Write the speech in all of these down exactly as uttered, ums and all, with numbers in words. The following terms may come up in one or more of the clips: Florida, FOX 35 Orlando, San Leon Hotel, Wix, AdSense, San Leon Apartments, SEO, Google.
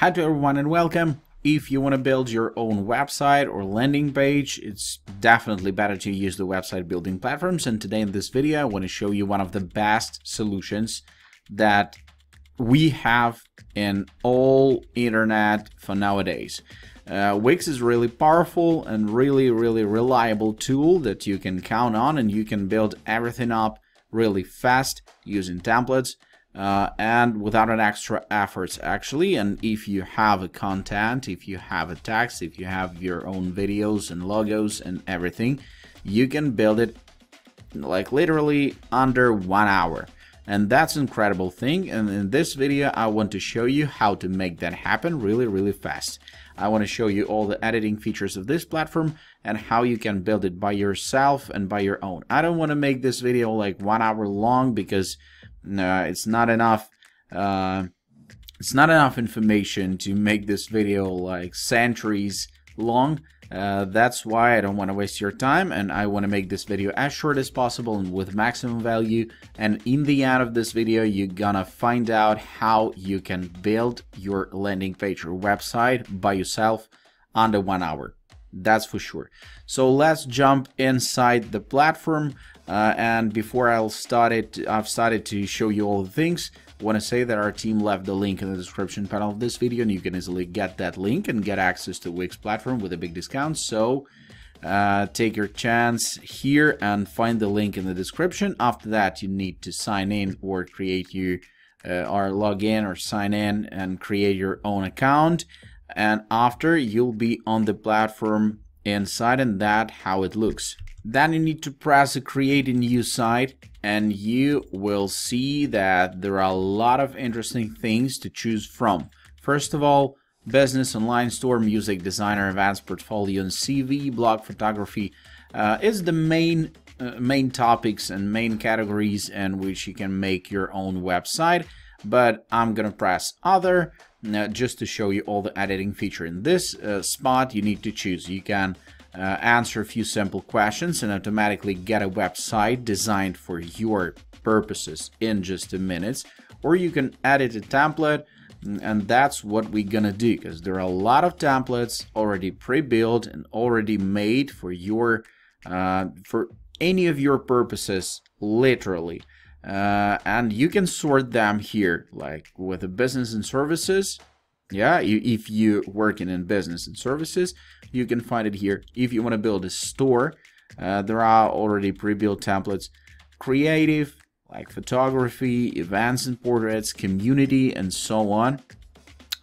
Hi to everyone and welcome. If you want to build your own website or landing page, it's definitely better to use the website building platforms. And today in this video, I want to show you one of the best solutions that we have in all internet for nowadays. Uh, Wix is really powerful and really, really reliable tool that you can count on, and you can build everything up really fast using templates. Uh, and without an extra efforts, actually. And if you have a content, if you have a text, if you have your own videos and logos and everything, you can build it like literally under one hour. And that's an incredible thing. And in this video, I want to show you how to make that happen really, really fast. I want to show you all the editing features of this platform and how you can build it by yourself and by your own. I don't want to make this video like one hour long because no, it's not enough. Uh, it's not enough information to make this video like centuries long. Uh, that's why I don't want to waste your time, and I want to make this video as short as possible and with maximum value. And in the end of this video, you're gonna find out how you can build your landing page or website by yourself under one hour. That's for sure. So let's jump inside the platform. Uh, and before I'll start it, I've started to show you all the things. I want to say that our team left the link in the description panel of this video, and you can easily get that link and get access to Wix platform with a big discount. So uh, take your chance here and find the link in the description. After that, you need to sign in or create your uh, or log in or sign in and create your own account. And after, you'll be on the platform inside, and that's how it looks. Then you need to press create a new site, and you will see that there are a lot of interesting things to choose from. First of all, business, online store, music, designer, events, portfolio and C V, blog, photography uh, is the main uh, main topics and main categories in which you can make your own website. But I'm gonna press other now just to show you all the editing feature. In this uh, spot, you need to choose. You can uh, answer a few simple questions and automatically get a website designed for your purposes in just a minute, or you can edit a template, and that's what we're gonna do, because there are a lot of templates already pre-built and already made for your uh, for any of your purposes, literally. Uh, and you can sort them here, like with the business and services. Yeah, you, if you're working in business and services, you can find it here. If you want to build a store, uh, there are already pre-built templates. Creative, like photography, events and portraits, community, and so on.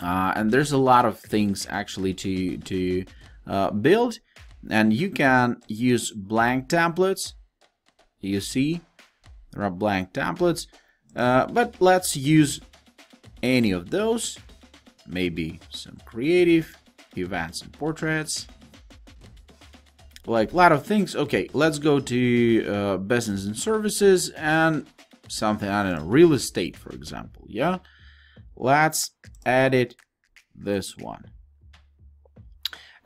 Uh, and there's a lot of things actually to, to uh, build. And you can use blank templates, you see. There are blank templates, uh, but let's use any of those. Maybe some creative, events and portraits, like a lot of things. Okay, let's go to uh, business and services and something, I don't know, real estate, for example. Yeah, let's edit this one.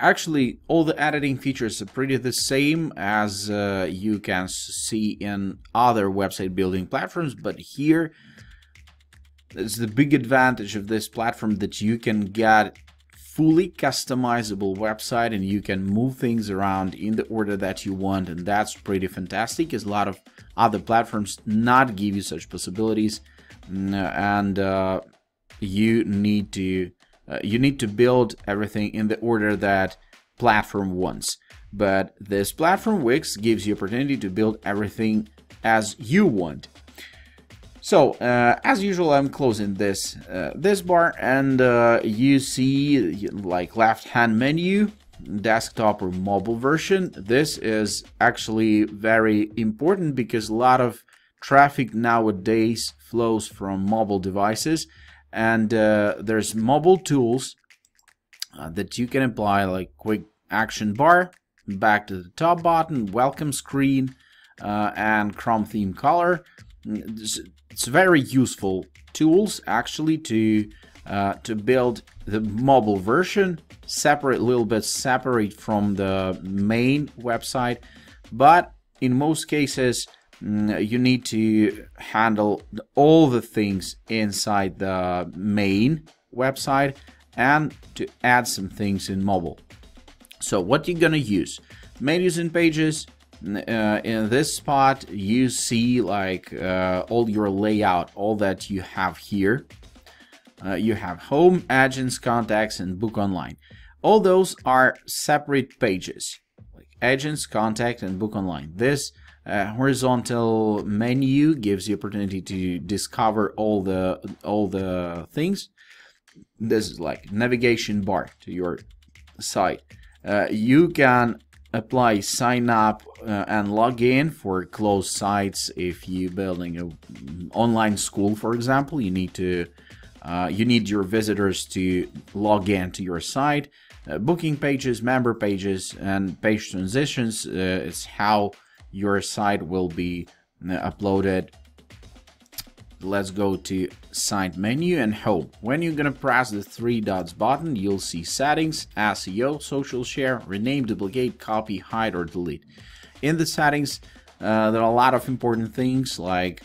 Actually, all the editing features are pretty the same as uh, you can see in other website building platforms, but here is the big advantage of this platform, that you can get fully customizable website and you can move things around in the order that you want, and that's pretty fantastic, because a lot of other platforms not give you such possibilities, and uh, you need to Uh, you need to build everything in the order that platform wants. But this platform, Wix, gives you opportunity to build everything as you want. So, uh, as usual, I'm closing this uh, this bar, and uh, you see like left-hand menu, desktop or mobile version. This is actually very important because a lot of traffic nowadays flows from mobile devices. And uh, there's mobile tools uh, that you can apply, like quick action bar, back to the top button, welcome screen, uh, and Chrome theme color. It's, it's very useful tools actually to uh, to build the mobile version, separate a little bit, separate from the main website. But in most cases, you need to handle all the things inside the main website, and to add some things in mobile. So what you're gonna use? Menus and pages. Uh, in this spot you see like uh, all your layout, all that you have here. Uh, you have home, agents, contacts, and book online. All those are separate pages, like agents, contact, and book online. This uh, horizontal menu gives you opportunity to discover all the all the things. This is like navigation bar to your site. Uh, you can apply sign up uh, and log in for closed sites. If you're building an online school, for example, you need to uh, you need your visitors to log in to your site. Uh, booking pages, member pages, and page transitions uh, is how your site will be uploaded. Let's go to site menu and home. When you're gonna press the three dots button, you'll see settings, S E O, social share, rename, duplicate, copy, hide, or delete. In the settings, uh, there are a lot of important things like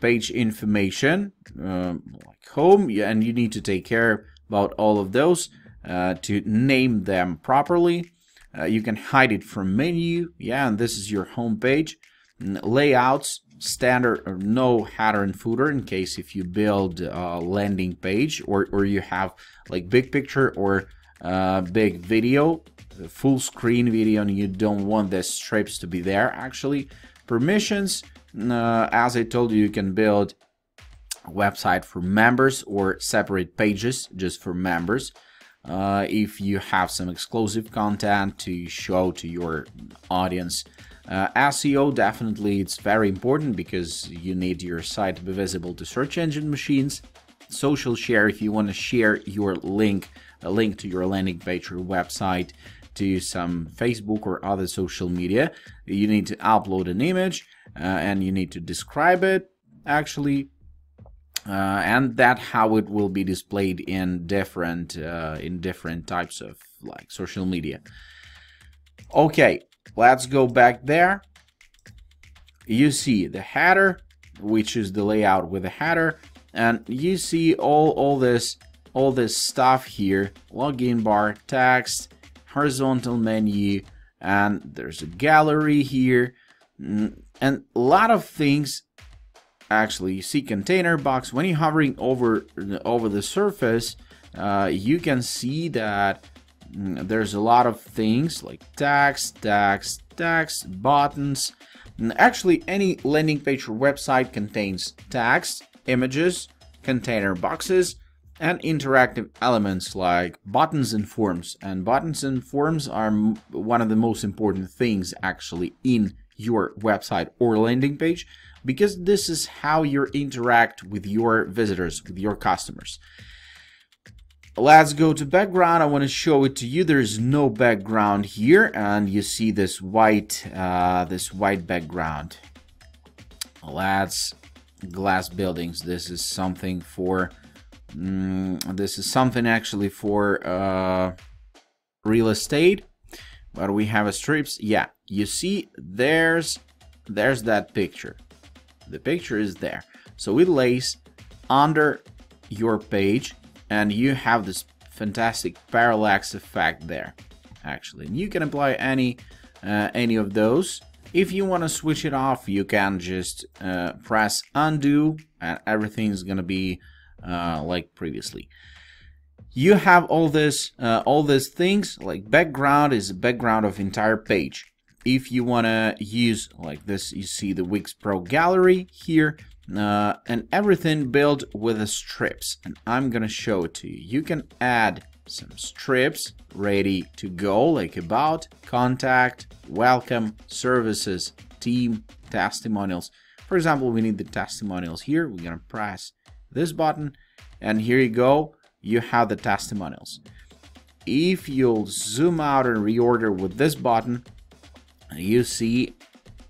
page information, um, like home, and you need to take care about all of those uh, to name them properly. Uh, you can hide it from menu, yeah, and this is your home page. Layouts, standard or no header and footer in case if you build a landing page or, or you have like big picture or uh, big video, full screen video, and you don't want the strips to be there actually. Permissions, uh, as I told you, you can build a website for members or separate pages just for members. Uh, if you have some exclusive content to show to your audience. Uh, S E O, definitely it's very important because you need your site to be visible to search engine machines. Social share, if you want to share your link, a link to your landing page or website to some Facebook or other social media, you need to upload an image uh, and you need to describe it actually, uh, and that how it will be displayed in different uh, in different types of like social media. Okay. Let's go back there. You see the header, which is the layout with the header, and you see all all this all this stuff here: login bar, text, horizontal menu, and there's a gallery here, and a lot of things. Actually, you see container box. When you're hovering over over the surface, uh, you can see that there's a lot of things like text, text, text, buttons. Actually, any landing page or website contains text, images, container boxes, and interactive elements like buttons and forms. And buttons and forms are one of the most important things actually in your website or landing page, because this is how you interact with your visitors, with your customers. Let's go to background. I want to show it to you. There's no background here, and you see this white uh, this white background. Let's glass buildings. This is something for um, this is something actually for uh, real estate, but we have a strips. Yeah, you see there's there's that picture. The picture is there, so it lays under your page. And you have this fantastic parallax effect there, actually. And you can apply any uh, any of those. If you want to switch it off, you can just uh, press undo, and everything's gonna be uh, like previously. You have all this uh, all these things. Like background is background of entire page. If you wanna use like this, you see the Wix Pro Gallery here. Uh, and everything built with the strips, and I'm gonna show it to you. You can add some strips ready to go, like about, contact, welcome, services, team, testimonials. For example, we need the testimonials here. We're gonna press this button, and here you go, you have the testimonials. If you'll zoom out and reorder with this button, you see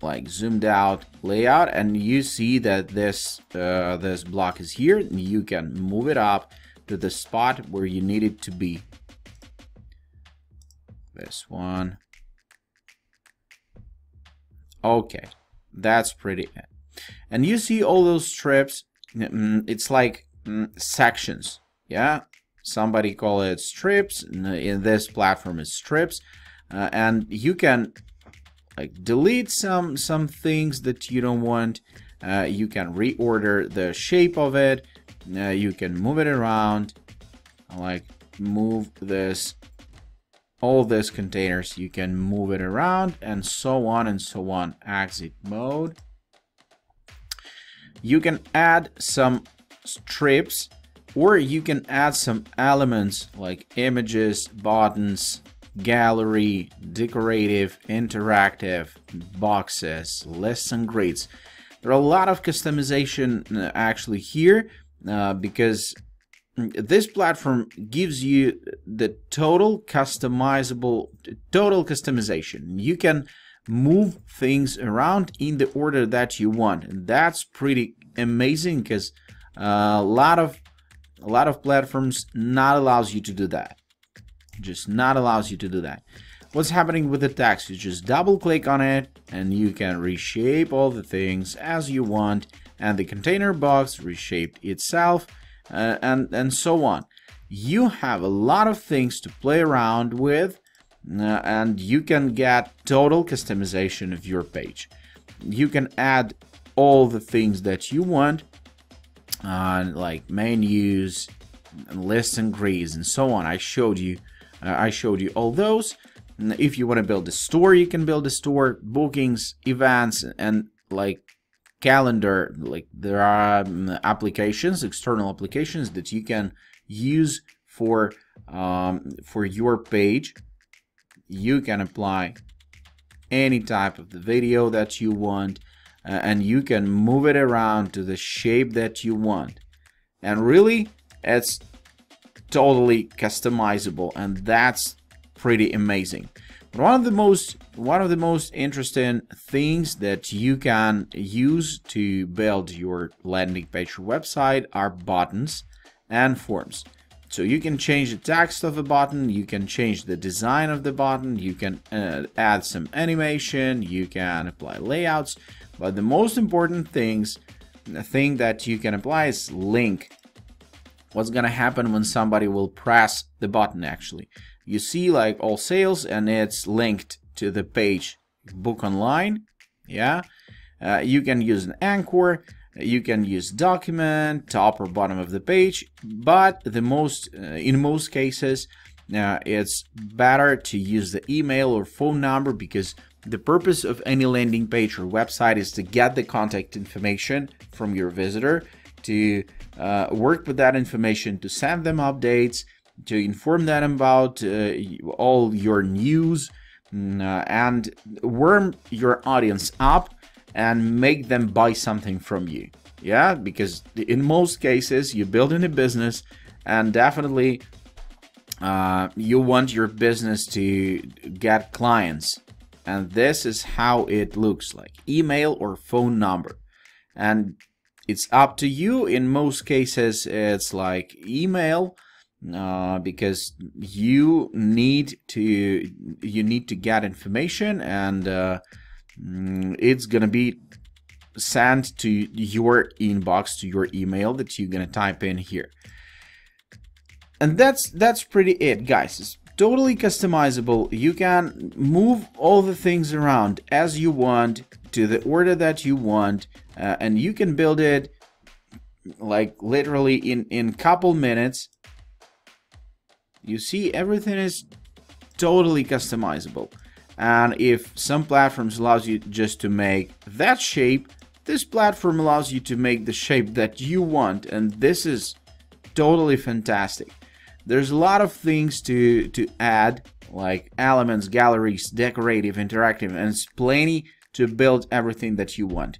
like zoomed out layout, and you see that this uh, this block is here, and you can move it up to the spot where you need it to be. This one. Okay, that's pretty. And you see all those strips. It's like sections, yeah, Somebody call it strips. In this platform is strips. Uh, and you can like delete some some things that you don't want. Uh, you can reorder the shape of it. Uh, you can move it around, like move this, all these containers, you can move it around and so on and so on. Exit mode. You can add some strips, or you can add some elements like images, buttons, gallery, decorative, interactive, boxes, lists and grids. There are a lot of customization actually here, uh, because this platform gives you the total customizable, total customization. You can move things around in the order that you want, and that's pretty amazing, because a lot of a lot of platforms not allows you to do that. Just not allows you to do that. What's happening with the text? You just double click on it and you can reshape all the things as you want, and the container box reshaped itself, uh, and and so on. You have a lot of things to play around with, uh, and you can get total customization of your page. You can add all the things that you want, uh, like menus, lists and grids, and so on. I showed you uh, I showed you all those. If you want to build a store, you can build a store, bookings, events, and like calendar. Like there are applications, external applications that you can use for um, for your page. You can apply any type of the video that you want, uh, and you can move it around to the shape that you want. And really, it's totally customizable, and that's pretty amazing. But one of the most one of the most interesting things that you can use to build your landing page or website are buttons and forms. So you can change the text of a button, you can change the design of the button, you can uh, add some animation, you can apply layouts, but the most important things, the thing that you can apply is link. What's gonna happen when somebody will press the button? Actually, you see like all sales, and it's linked to the page book online. Yeah, uh, you can use an anchor, you can use document, top or bottom of the page, but the most uh, in most cases uh, it's better to use the email or phone number, because the purpose of any landing page or website is to get the contact information from your visitor, to uh, work with that information, to send them updates, to inform them about uh, all your news, and warm your audience up and make them buy something from you. Yeah, because in most cases you're building a business, and definitely uh, you want your business to get clients, and this is how it looks like: email or phone number. And it's up to you. In most cases it's like email, uh, because you need to you need to get information, and uh, it's gonna be sent to your inbox, to your email that you're gonna type in here. And that's that's pretty it, guys. It's totally customizable. You can move all the things around as you want, to the order that you want, uh, and you can build it like literally in in couple minutes. You see, everything is totally customizable. And if some platforms allows you just to make that shape, this platform allows you to make the shape that you want, and this is totally fantastic. There's a lot of things to to add, like elements, galleries, decorative, interactive, and it's plenty to build everything that you want.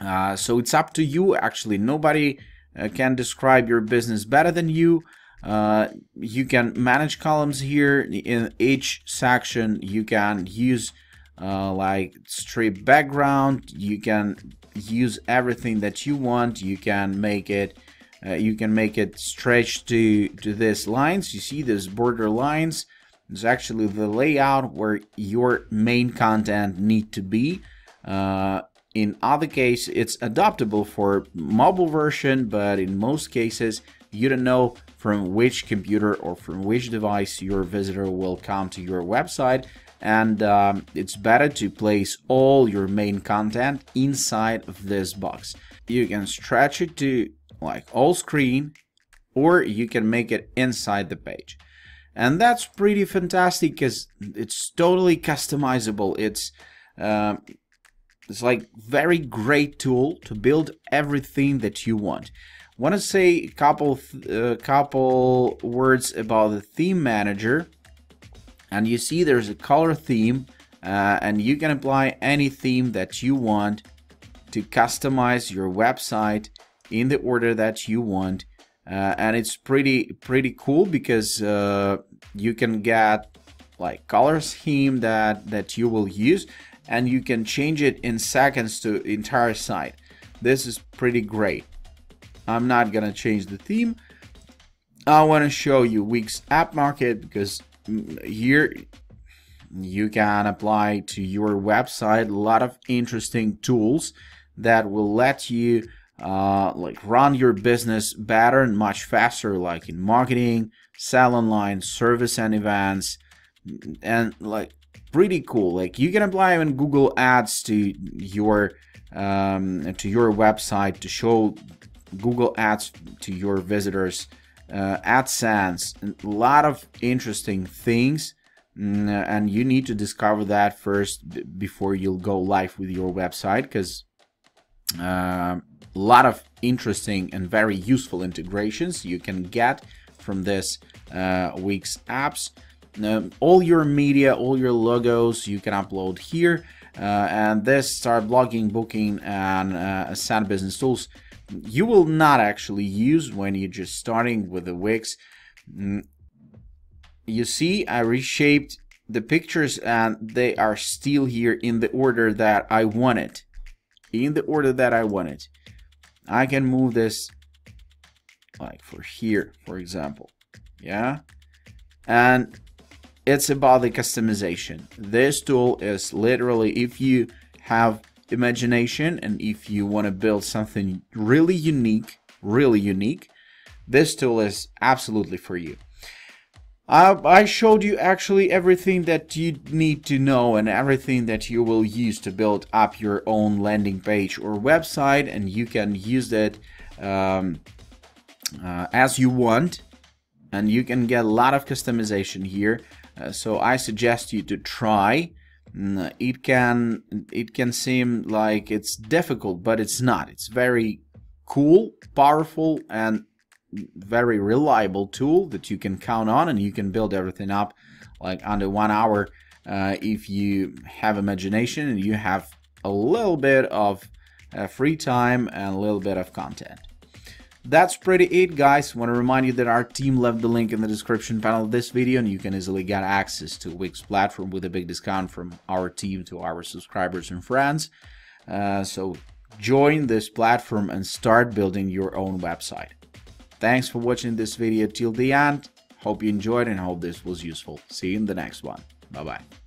Uh, so it's up to you, actually. Nobody uh, can describe your business better than you. Uh, you can manage columns here in each section. You can use uh, like strip background. You can use everything that you want. You can make it uh, you can make it stretch to to these lines. You see these border lines. It's actually the layout where your main content need to be. Uh, in other case, it's adaptable for mobile version, but in most cases, you don't know from which computer or from which device your visitor will come to your website, and um, it's better to place all your main content inside of this box. You can stretch it to like all screen, or you can make it inside the page. And that's pretty fantastic because it's totally customizable. It's uh, it's like very great tool to build everything that you want. Want to say a couple uh, couple words about the theme manager. And you see there's a color theme, uh, and you can apply any theme that you want to customize your website in the order that you want. Uh, and it's pretty pretty cool because uh, you can get like color scheme that that you will use, and you can change it in seconds to entire site. This is pretty great. I'm not gonna change the theme. I want to show you Wix App Market because here you can apply to your website a lot of interesting tools that will let you uh like run your business better and much faster, like in marketing, sell online, service and events, and like pretty cool. Like you can apply even Google ads to your um to your website to show Google ads to your visitors, uh AdSense, and a lot of interesting things, and you need to discover that first before you'll go live with your website, because um uh, a lot of interesting and very useful integrations you can get from this uh, Wix apps. Um, all your media, all your logos you can upload here, uh, and this start blogging, booking, and uh, send business tools you will not actually use when you're just starting with the Wix. Mm. You see, I reshaped the pictures, and they are still here in the order that I wanted. In the order that I wanted. I can move this like for here, for example, yeah, and it's about the customization. This tool is literally, if you have imagination and if you want to build something really unique, really unique, this tool is absolutely for you. I, I showed you actually everything that you need to know and everything that you will use to build up your own landing page or website, and you can use that um, uh, as you want, and you can get a lot of customization here. Uh, so I suggest you to try. It can it can seem like it's difficult, but it's not. It's very cool, powerful, and very reliable tool that you can count on, and you can build everything up like under one hour uh, if you have imagination and you have a little bit of uh, free time and a little bit of content. That's pretty it, guys. I want to remind you that our team left the link in the description panel of this video, and you can easily get access to Wix platform with a big discount from our team to our subscribers and friends. Uh, so join this platform and start building your own website. Thanks for watching this video till the end. Hope you enjoyed and hope this was useful. See you in the next one. Bye-bye.